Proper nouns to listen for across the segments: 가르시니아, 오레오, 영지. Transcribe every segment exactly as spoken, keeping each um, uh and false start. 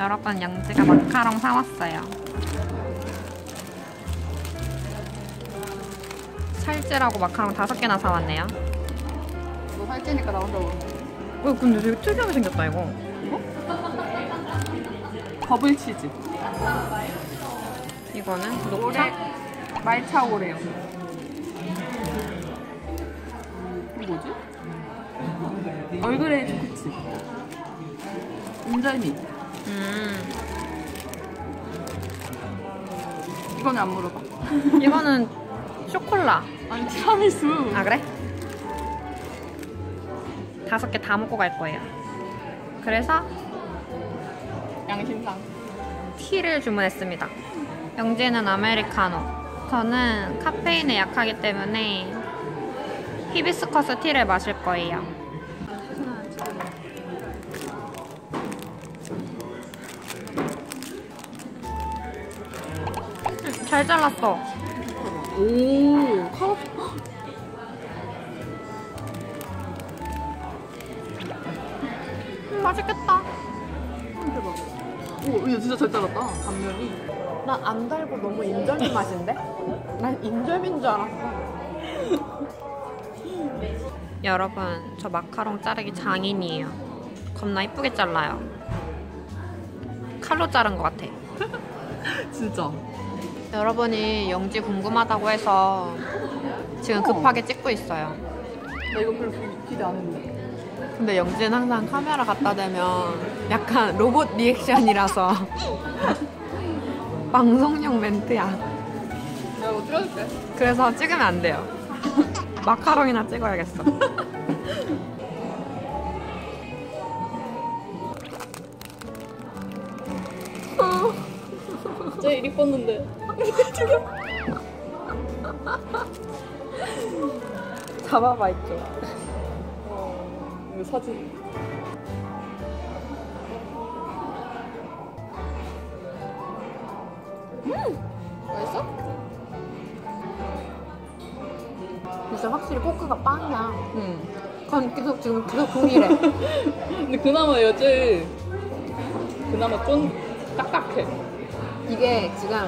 여러분, 영지가 마카롱 사왔어요. 살찌라고 마카롱 다섯 개나 사왔네요. 너 살찌니까 나 혼자 먹어. 어, 근데 되게 특이하게 생겼다, 이거. 이거? 버블 치즈. 이거는 녹차? 오레... 말차 오레오. 이거 뭐지? 얼그레이 초코칩. 인절미. 음. 이거는 안 물어봐. 이거는 쇼콜라. 아니, 티라미수. 아, 그래? 다섯 개 다 먹고 갈 거예요. 그래서 양심상 티를 주문했습니다. 영지는 아메리카노, 저는 카페인에 약하기 때문에 히비스커스 티를 마실 거예요. 잘 잘랐어. 오, 칼 없이. 음, 맛있겠다. 음, 대박. 오, 이거 진짜 잘 잘랐다. 감면이. 난 안 달고 너무 인절미 맛인데? 난 인절미인 줄 알았어. 여러분, 저 마카롱 자르기 장인이에요. 겁나 이쁘게 잘라요. 칼로 자른 것 같아. 진짜. 여러분이 영지 궁금하다고 해서 지금 급하게 찍고 있어요. 나 이거 별로 기대 안 했는데. 근데 영지는 항상 카메라 갖다 대면 약간 로봇 리액션이라서 방송용 멘트야. 내가 이거 틀어줄게. 그래서 찍으면 안 돼요. 마카롱이나 찍어야겠어. 제일 이뻤는데. 잡아봐 있죠. 어, 이거 사진. 음, 맛있어? 진짜 확실히 포크가 빵이야. 응. 그건 계속 지금 계속 동일해. 근데 그나마 여제 그나마 좀 딱딱해. 이게 지금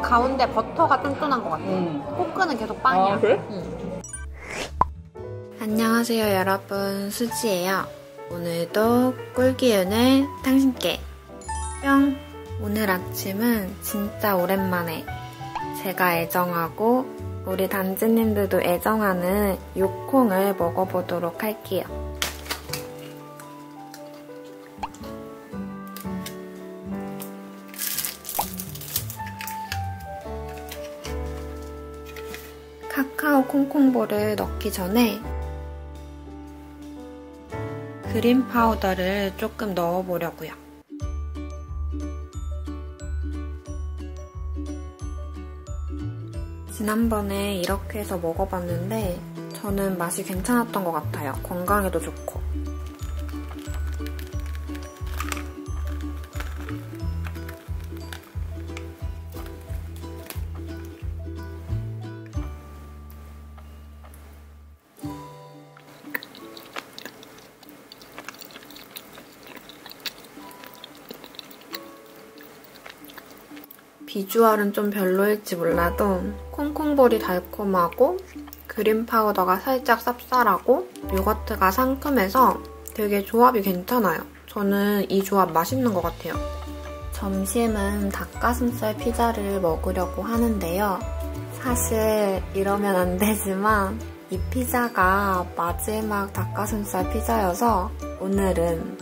가운데 버터가 쫀쫀한 것 같아. 음. 포크는 계속 빵이야. 아, 그래? 응. 안녕하세요 여러분, 수지예요. 오늘도 꿀기운을 당신께 뿅! 오늘 아침은 진짜 오랜만에 제가 애정하고 우리 단지님들도 애정하는 요콩을 먹어보도록 할게요. 카카오 콩콩볼을 넣기 전에 그린 파우더를 조금 넣어보려고요. 지난번에 이렇게 해서 먹어봤는데 저는 맛이 괜찮았던 것 같아요. 건강에도 좋고. 비주얼은 좀 별로일지 몰라도 콩콩볼이 달콤하고 그린 파우더가 살짝 쌉쌀하고 요거트가 상큼해서 되게 조합이 괜찮아요. 저는 이 조합 맛있는 것 같아요. 점심은 닭가슴살 피자를 먹으려고 하는데요. 사실 이러면 안 되지만 이 피자가 마지막 닭가슴살 피자여서 오늘은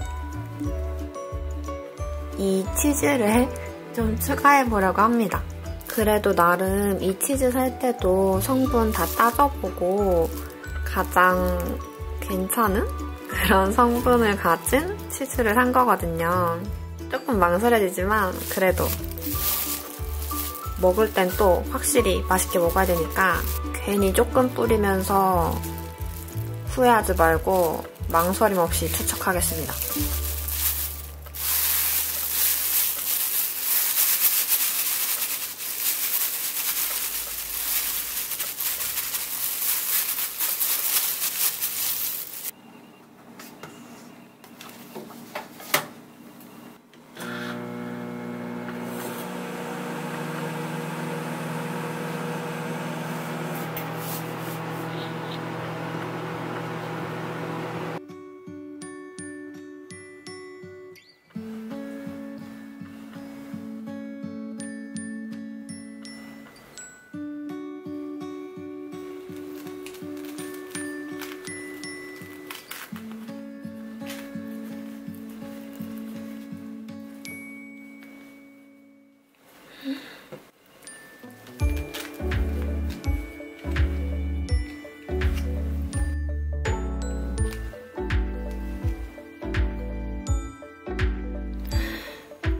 이 치즈를 좀 추가해보려고 합니다. 그래도 나름 이 치즈 살 때도 성분 다 따져보고 가장 괜찮은 그런 성분을 가진 치즈를 산 거거든요. 조금 망설여지지만 그래도 먹을 땐 또 확실히 맛있게 먹어야 되니까 괜히 조금 뿌리면서 후회하지 말고 망설임 없이 투척하겠습니다.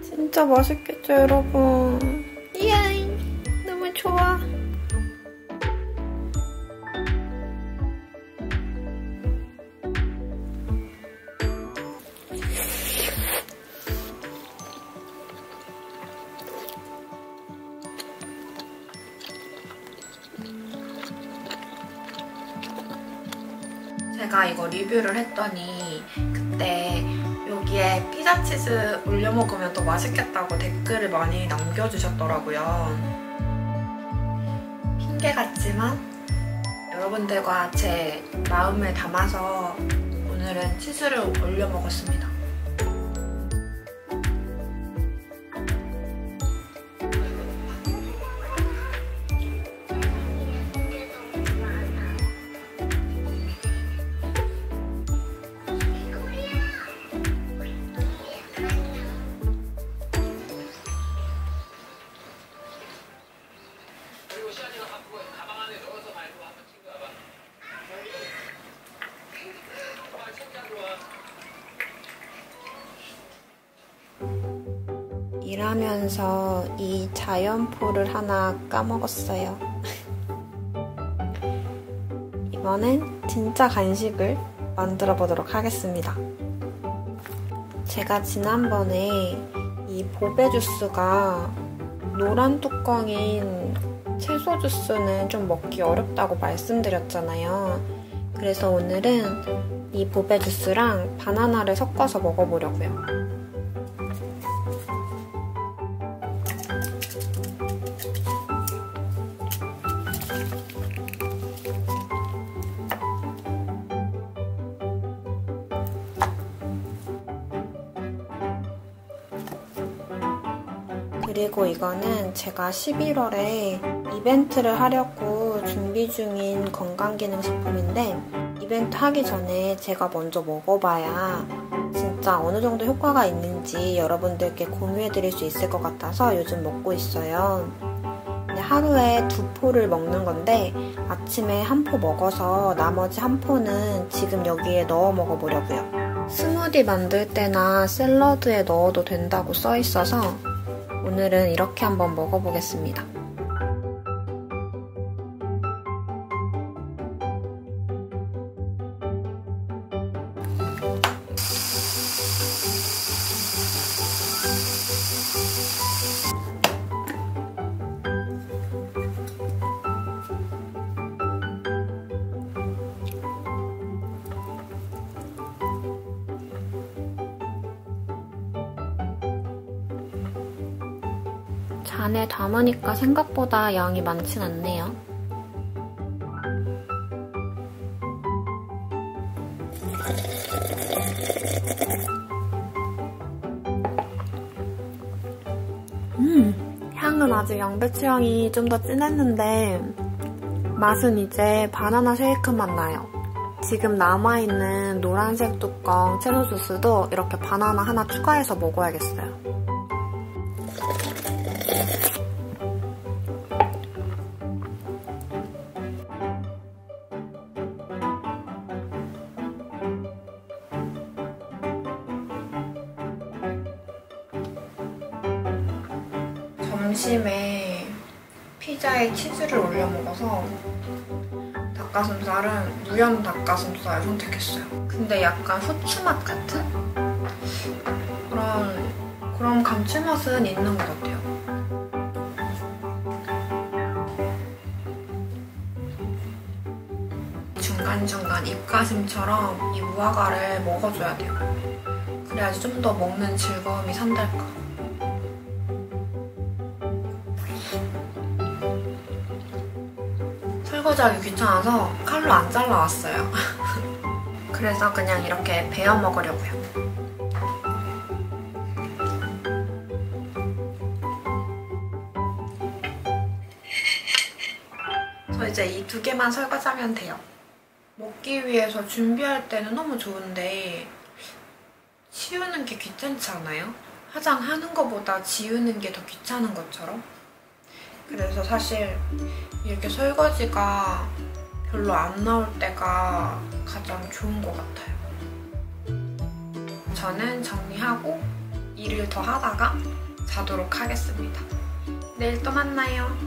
진짜 맛있겠죠, 여러분? 이야, 너무 좋아. 제가 이거 리뷰를 했더니 그때 여기에 피자치즈 올려 먹으면 더 맛있겠다고 댓글을 많이 남겨주셨더라고요. 핑계 같지만 여러분들과 제 마음을 담아서 오늘은 치즈를 올려 먹었습니다. 일하면서 이 자연포를 하나 까먹었어요. 이번엔 진짜 간식을 만들어 보도록 하겠습니다. 제가 지난번에 이 보배 주스가 노란 뚜껑인 채소 주스는 좀 먹기 어렵다고 말씀드렸잖아요. 그래서 오늘은 이 보배 주스랑 바나나를 섞어서 먹어보려고요. 그리고 이거는 제가 십일월에 이벤트를 하려고 준비 중인 건강기능식품인데 이벤트 하기 전에 제가 먼저 먹어봐야 진짜 어느 정도 효과가 있는지 여러분들께 공유해드릴 수 있을 것 같아서 요즘 먹고 있어요. 근데 하루에 두 포를 먹는 건데 아침에 한 포 먹어서 나머지 한 포는 지금 여기에 넣어 먹어보려고요. 스무디 만들 때나 샐러드에 넣어도 된다고 써있어서 오늘은 이렇게 한번 먹어보겠습니다. 잔에 담으니까 생각보다 양이 많진 않네요. 음, 향은 아직 양배추 향이 좀 더 진했는데 맛은 이제 바나나 쉐이크 맛 나요. 지금 남아있는 노란색 뚜껑 채소 주스도 이렇게 바나나 하나 추가해서 먹어야겠어요. 점심에 피자에 치즈를 올려 먹어서 닭가슴살은 무염 닭가슴살 선택했어요. 근데 약간 후추맛 같은? 그런, 그런 감칠맛은 있는 것 같아요. 중간중간 입가심처럼 이 무화과를 먹어줘야 돼요. 그래야지 좀 더 먹는 즐거움이 산달까. 설거지하기 귀찮아서 칼로 안 잘라왔어요. 그래서 그냥 이렇게 베어 먹으려고요. 저 이제 이 두 개만 설거지하면 돼요. 먹기 위해서 준비할 때는 너무 좋은데 치우는 게 귀찮지 않아요? 화장하는 것보다 지우는 게 더 귀찮은 것처럼? 그래서 사실 이렇게 설거지가 별로 안 나올 때가 가장 좋은 것 같아요. 저는 정리하고 일을 더 하다가 자도록 하겠습니다. 내일 또 만나요.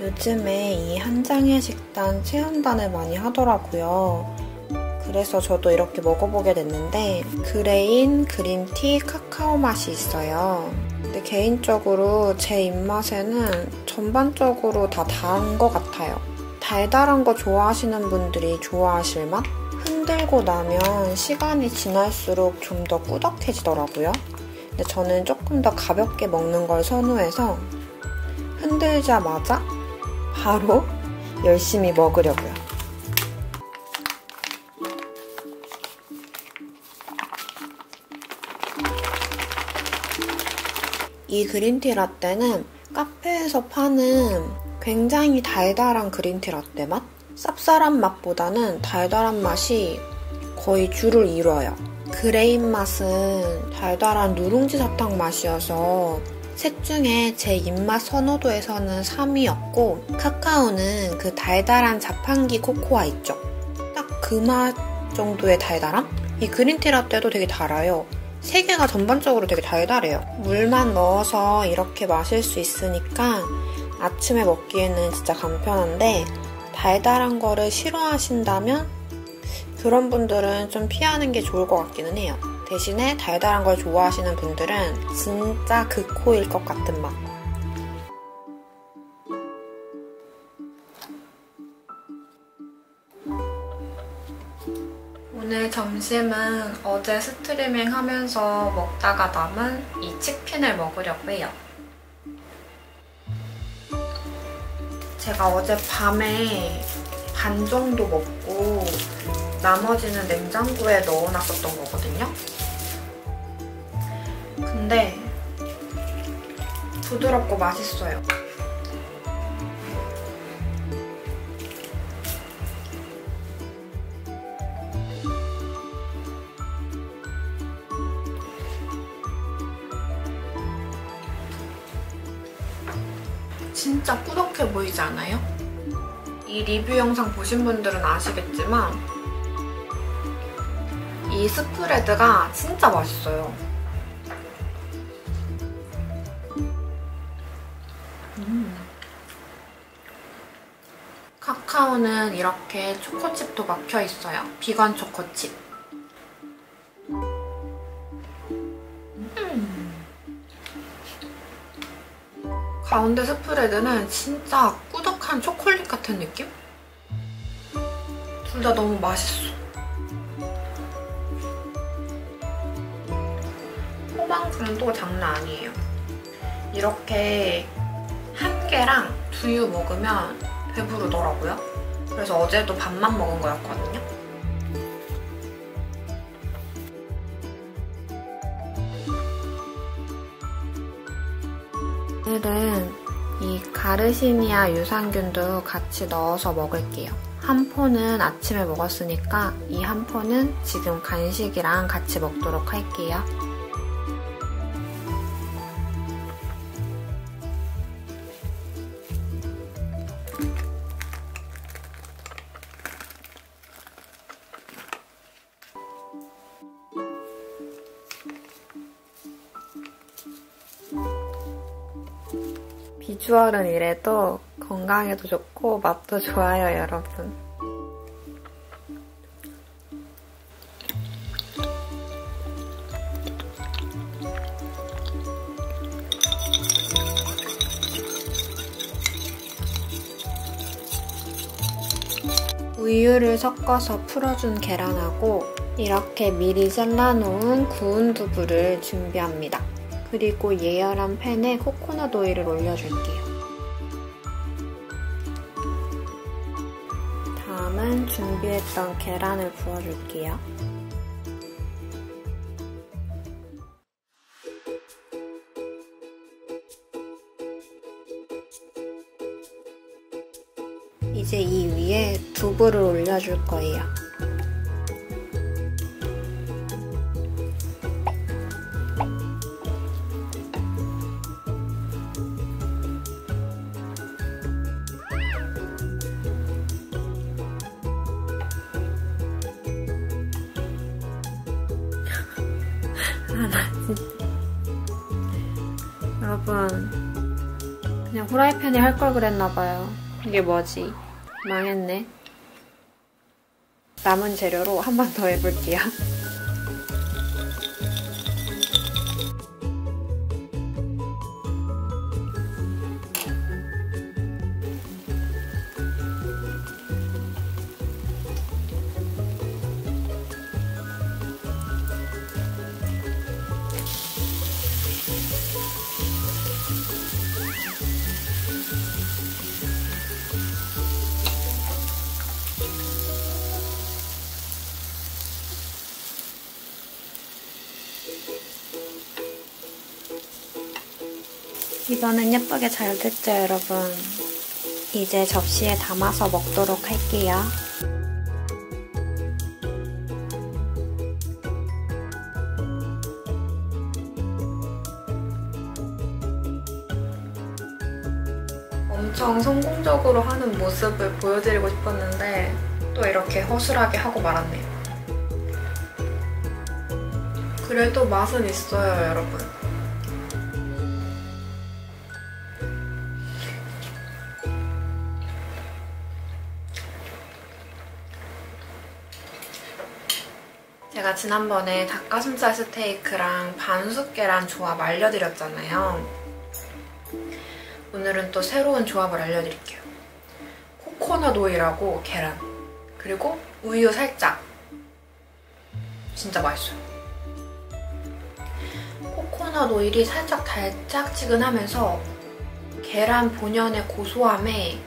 요즘에 이 한 장의 식단 체험단을 많이 하더라고요. 그래서 저도 이렇게 먹어보게 됐는데 그레인 그린티 카카오 맛이 있어요. 근데 개인적으로 제 입맛에는 전반적으로 다 단 것 같아요. 달달한 거 좋아하시는 분들이 좋아하실 맛? 흔들고 나면 시간이 지날수록 좀 더 꾸덕해지더라고요. 근데 저는 조금 더 가볍게 먹는 걸 선호해서 흔들자마자 바로 열심히 먹으려고요. 이 그린티 라떼는 카페에서 파는 굉장히 달달한 그린티 라떼 맛? 쌉쌀한 맛보다는 달달한 맛이 거의 주를 이뤄요. 그레인 맛은 달달한 누룽지 사탕 맛이어서 셋 중에 제 입맛 선호도에서는 삼 위였고 카카오는 그 달달한 자판기 코코아 있죠? 딱 그 맛 정도의 달달함? 이 그린티 라떼도 되게 달아요. 세 개가 전반적으로 되게 달달해요. 물만 넣어서 이렇게 마실 수 있으니까 아침에 먹기에는 진짜 간편한데 달달한 거를 싫어하신다면 그런 분들은 좀 피하는 게 좋을 것 같기는 해요. 대신에 달달한 걸 좋아하시는 분들은 진짜 극호일 것 같은 맛. 오늘 점심은 어제 스트리밍 하면서 먹다가 남은 이 치킨을 먹으려고 해요. 제가 어젯밤에 반 정도 먹고 나머지는 냉장고에 넣어놨었던 거거든요. 근데 부드럽고 맛있어요. 진짜 꾸덕해 보이지 않아요? 이 리뷰 영상 보신 분들은 아시겠지만 이 스프레드가 진짜 맛있어요. 카카오는 이렇게 초코칩도 막혀 있어요. 비건 초코칩. 음. 가운데 스프레드는 진짜 꾸덕한 초콜릿 같은 느낌? 둘 다 너무 맛있어. 포만감도 장난 아니에요. 이렇게 한 개랑 두유 먹으면 배부르더라고요. 그래서 어제도 밥만 먹은 거였거든요. 오늘은 이 가르시니아 유산균도 같이 넣어서 먹을게요. 한 포는 아침에 먹었으니까 이 한 포는 지금 간식이랑 같이 먹도록 할게요. 비주얼은 이래도 건강에도 좋고 맛도 좋아요, 여러분. 우유를 섞어서 풀어준 계란하고 이렇게 미리 잘라놓은 구운 두부를 준비합니다. 그리고 예열한 팬에 코코넛 오일을 올려줄게요. 다음은 준비했던 계란을 부어줄게요. 이제 이 위에 두부를 올려줄 거예요. 아, 나 진짜. 여러분, 그냥 후라이팬에 할 걸 그랬나봐요. 이게 뭐지? 망했네. 남은 재료로 한 번 더 해볼게요. 이번엔 예쁘게 잘 됐죠, 여러분? 이제 접시에 담아서 먹도록 할게요. 엄청 성공적으로 하는 모습을 보여드리고 싶었는데 또 이렇게 허술하게 하고 말았네요. 그래도 맛은 있어요, 여러분. 제가 지난번에 닭가슴살 스테이크랑 반숙 계란 조합 알려드렸잖아요. 오늘은 또 새로운 조합을 알려드릴게요. 코코넛 오일하고 계란, 그리고 우유 살짝. 진짜 맛있어요. 코코넛 오일이 살짝 달짝지근하면서 계란 본연의 고소함에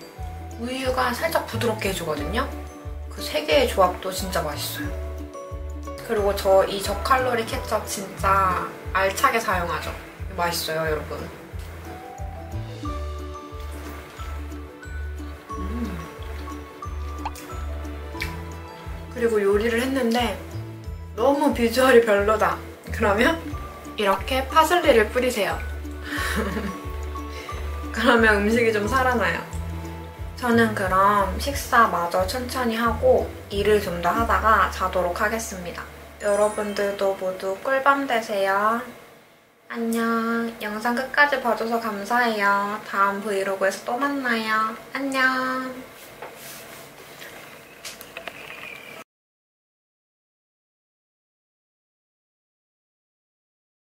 우유가 살짝 부드럽게 해주거든요. 그 세 개의 조합도 진짜 맛있어요. 그리고 저 이 저칼로리 케첩 진짜 알차게 사용하죠. 맛있어요, 여러분. 음. 그리고 요리를 했는데 너무 비주얼이 별로다. 그러면 이렇게 파슬리를 뿌리세요. 그러면 음식이 좀 살아나요. 저는 그럼 식사마저 천천히 하고 일을 좀 더 하다가 자도록 하겠습니다. 여러분들도 모두 꿀밤 되세요. 안녕. 영상 끝까지 봐줘서 감사해요. 다음 브이로그에서 또 만나요. 안녕.